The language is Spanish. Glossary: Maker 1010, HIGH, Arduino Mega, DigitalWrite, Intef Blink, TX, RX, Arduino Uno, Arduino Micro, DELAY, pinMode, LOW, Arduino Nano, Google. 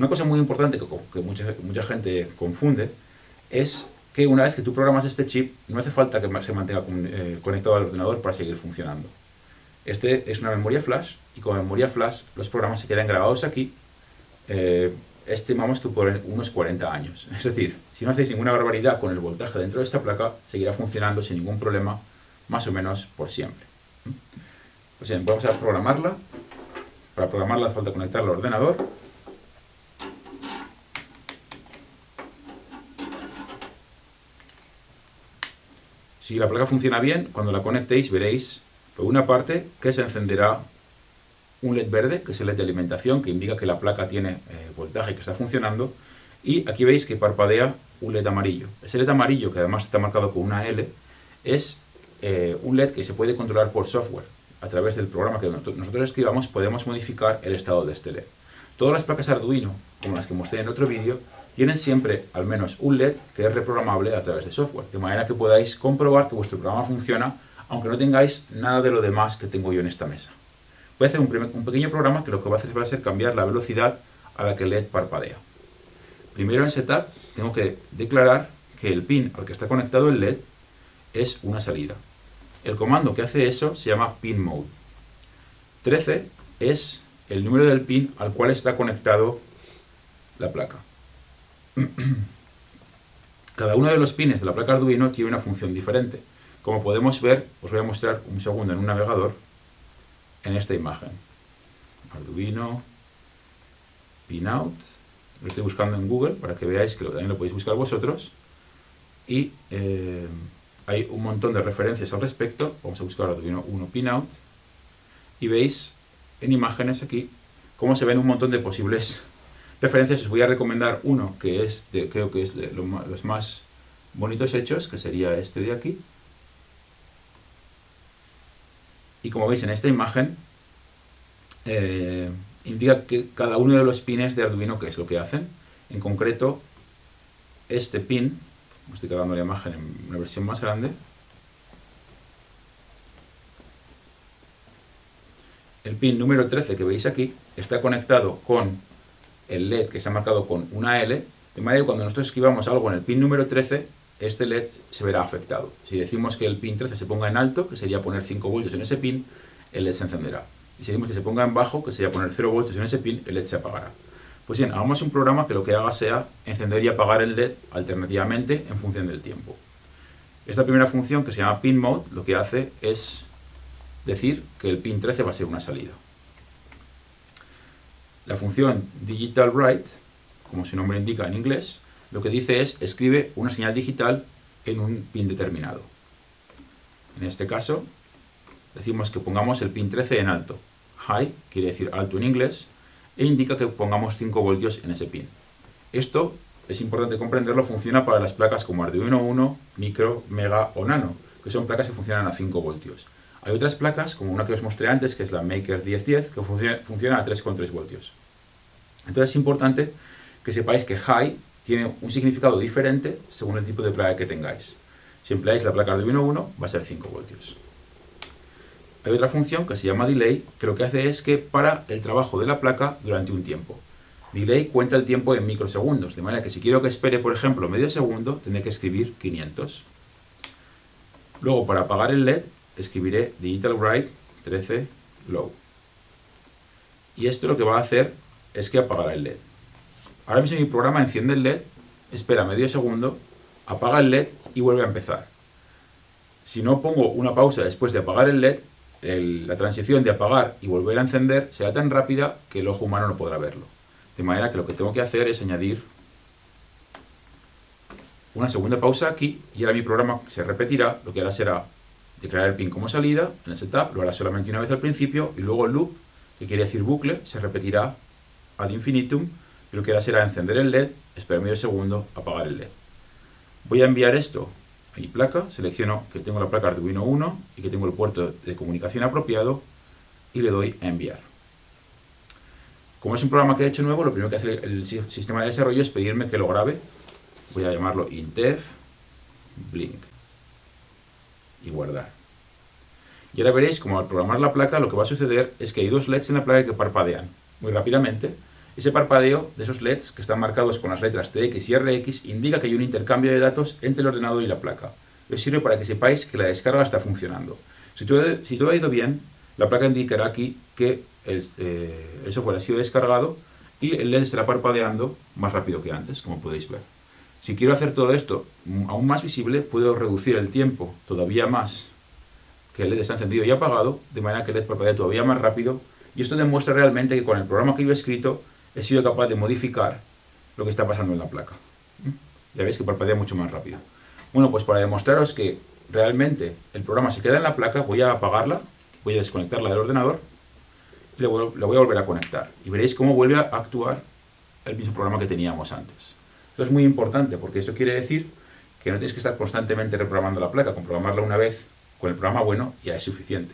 Una cosa muy importante que mucha gente confunde es que una vez que tú programas este chip, no hace falta que se mantenga conectado al ordenador para seguir funcionando. Este es una memoria flash, y con memoria flash los programas se quedan grabados aquí, estimamos que por unos 40 años. Es decir, si no hacéis ninguna barbaridad con el voltaje dentro de esta placa, seguirá funcionando sin ningún problema, más o menos por siempre. Pues bien, vamos a programarla. Para programarla hace falta conectarla al ordenador. Si la placa funciona bien, cuando la conectéis veréis, por una parte, que se encenderá un LED verde, que es el LED de alimentación, que indica que la placa tiene voltaje, que está funcionando, y aquí veis que parpadea un LED amarillo. Ese LED amarillo, que además está marcado con una L, es un LED que se puede controlar por software. A través del programa que nosotros escribamos podemos modificar el estado de este LED. Todas las placas Arduino, como las que mostré en otro vídeo, tienen siempre al menos un LED que es reprogramable a través de software, de manera que podáis comprobar que vuestro programa funciona, aunque no tengáis nada de lo demás que tengo yo en esta mesa. Voy a hacer un pequeño programa que lo que va a hacer va a ser cambiar la velocidad a la que el LED parpadea. Primero en setup tengo que declarar que el pin al que está conectado el LED es una salida. El comando que hace eso se llama pinMode. 13 es el número del pin al cual está conectado la placa. Cada uno de los pines de la placa Arduino tiene una función diferente. Como podemos ver, os voy a mostrar un segundo en un navegador en esta imagen. Arduino pinout. Lo estoy buscando en Google para que veáis que también lo podéis buscar vosotros. Y hay un montón de referencias al respecto. Vamos a buscar Arduino Uno pinout. Y veis en imágenes aquí cómo se ven un montón de posibles referencias. Os voy a recomendar uno que es creo que es de los más bonitos hechos, que sería este de aquí. Y como veis en esta imagen, indica que cada uno de los pines de Arduino qué es lo que hacen. En concreto, este pin, estoy cargando la imagen en una versión más grande. El pin número 13 que veis aquí está conectado con el LED que se ha marcado con una L, de manera que cuando nosotros escribamos algo en el pin número 13, este LED se verá afectado. Si decimos que el pin 13 se ponga en alto, que sería poner 5 voltios en ese pin, el LED se encenderá. Y si decimos que se ponga en bajo, que sería poner 0 voltios en ese pin, el LED se apagará. Pues bien, hagamos un programa que lo que haga sea encender y apagar el LED alternativamente en función del tiempo. Esta primera función, que se llama pinMode, lo que hace es decir que el pin 13 va a ser una salida. La función DigitalWrite, como su nombre indica en inglés, lo que dice es escribe una señal digital en un pin determinado. En este caso, decimos que pongamos el pin 13 en alto. HIGH quiere decir alto en inglés e indica que pongamos 5 voltios en ese pin. Esto, es importante comprenderlo, funciona para las placas como Arduino Uno, Micro, Mega o Nano, que son placas que funcionan a 5 voltios. Hay otras placas, como una que os mostré antes, que es la Maker 1010, que funciona a 3,3 voltios. Entonces es importante que sepáis que HIGH tiene un significado diferente según el tipo de placa que tengáis. Si empleáis la placa Arduino 1, va a ser 5 voltios. Hay otra función que se llama DELAY, que lo que hace es que para el trabajo de la placa durante un tiempo. DELAY cuenta el tiempo en microsegundos, de manera que si quiero que espere, por ejemplo, medio segundo, tendré que escribir 500. Luego, para apagar el LED, escribiré DigitalWrite 13 LOW. Y esto lo que va a hacer es que apagará el LED. Ahora mismo mi programa enciende el LED, espera medio segundo, apaga el LED y vuelve a empezar. Si no pongo una pausa después de apagar el LED, la transición de apagar y volver a encender será tan rápida que el ojo humano no podrá verlo. De manera que lo que tengo que hacer es añadir una segunda pausa aquí y ahora mi programa se repetirá. Lo que hará será declarar el pin como salida en el setup, lo hará solamente una vez al principio y luego el loop, que quiere decir bucle, se repetirá ad infinitum y lo que hará será encender el LED, esperar medio segundo, apagar el LED. Voy a enviar esto a mi placa, selecciono que tengo la placa Arduino 1 y que tengo el puerto de comunicación apropiado y le doy a enviar. Como es un programa que he hecho nuevo, lo primero que hace el sistema de desarrollo es pedirme que lo grabe. Voy a llamarlo Intef Blink y guardar. Y ahora veréis como al programar la placa lo que va a suceder es que hay dos LEDs en la placa que parpadean muy rápidamente Ese parpadeo de esos LEDs, que están marcados con las letras TX y RX, indica que hay un intercambio de datos entre el ordenador y la placa. Os sirve para que sepáis que la descarga está funcionando. Si todo ha ido bien, la placa indicará aquí que el software ha sido descargado y el LED estará parpadeando más rápido que antes, como podéis ver. Si quiero hacer todo esto aún más visible, puedo reducir el tiempo todavía más que el LED está encendido y apagado, de manera que el LED parpadee todavía más rápido, y esto demuestra realmente que con el programa que yo he escrito he sido capaz de modificar lo que está pasando en la placa. Ya veis que parpadea mucho más rápido. Bueno, pues para demostraros que realmente el programa se queda en la placa, voy a apagarla, voy a desconectarla del ordenador y la voy a volver a conectar. Y veréis cómo vuelve a actuar el mismo programa que teníamos antes. Esto es muy importante porque esto quiere decir que no tenéis que estar constantemente reprogramando la placa. Con programarla una vez con el programa bueno ya es suficiente.